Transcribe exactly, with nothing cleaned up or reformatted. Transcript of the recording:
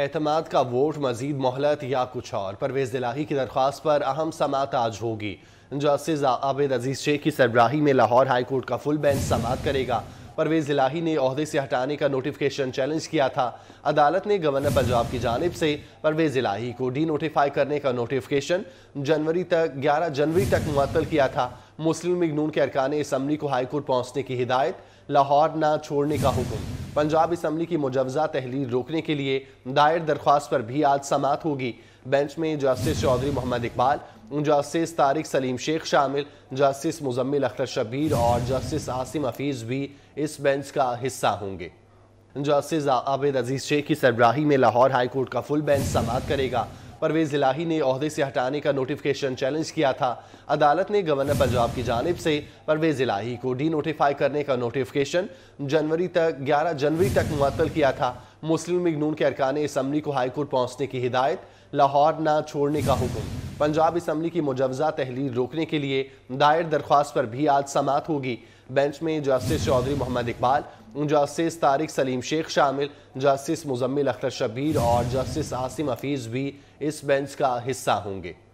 एतमाद का वोट मजीद मोहलत या कुछ और। परवेज़ इलाही की दरख्वास्त पर अहम समात आज होगी। जस्टिस आबिद अज़ीज़ शेख की सरबराही में लाहौर हाई कोर्ट का फुल बेंच समात करेगा। परवेज़ इलाही ने ओहदे से हटाने का नोटिफिकेशन चैलेंज किया था। अदालत ने गवर्नर पंजाब की जानिब से परवेज़ इलाही को डी नोटिफाई करने का नोटिफिकेशन जनवरी तक ग्यारह जनवरी तक मुअत्तल किया था। मुस्लिम लीग नून के अरकान असम्बली को हाई कोर्ट पहुँचने की हिदायत, लाहौर ना छोड़ने का हुक्म। पंजाब असम्बली की मुजवजा तहलील रोकने के लिए दायर दरख्वास्त पर भी आज समात होगी। बेंच में जस्टिस चौधरी मोहम्मद इकबाल, जस्टिस तारिक सलीम शेख शामिल, जस्टिस मुजम्मिल अख्तर शबीर और जस्टिस आसिम हफीज भी इस बेंच का हिस्सा होंगे। जस्टिस आबिद अज़ीज़ शेख की सरबराही में लाहौर हाई कोर्ट का फुल बेंच समात करेगा। परवेज़ इलाही ने ओहदे से हटाने का नोटिफिकेशन चैलेंज किया था। अदालत ने गवर्नर पंजाब की जानिब से परवेज़ इलाही को डी नोटिफाई करने का नोटिफिकेशन जनवरी तक ग्यारह जनवरी तक मुअत्तल किया था। मुस्लिम लीग नून के अरकान असम्बली को हाई कोर्ट पहुँचने की हिदायत, लाहौर ना छोड़ने का हुक्म। पंजाब असम्बली की मुजवजा तहलील रोकने के लिए दायर दरख्वास्त पर भी आज समात होगी। बेंच में जस्टिस चौधरी मोहम्मद इकबाल, जस्टिस तारिक सलीम शेख शामिल, जस्टिस मुजम्मिल अख्तर शबीर और जस्टिस आसिम हफीज भी इस बेंच का हिस्सा होंगे।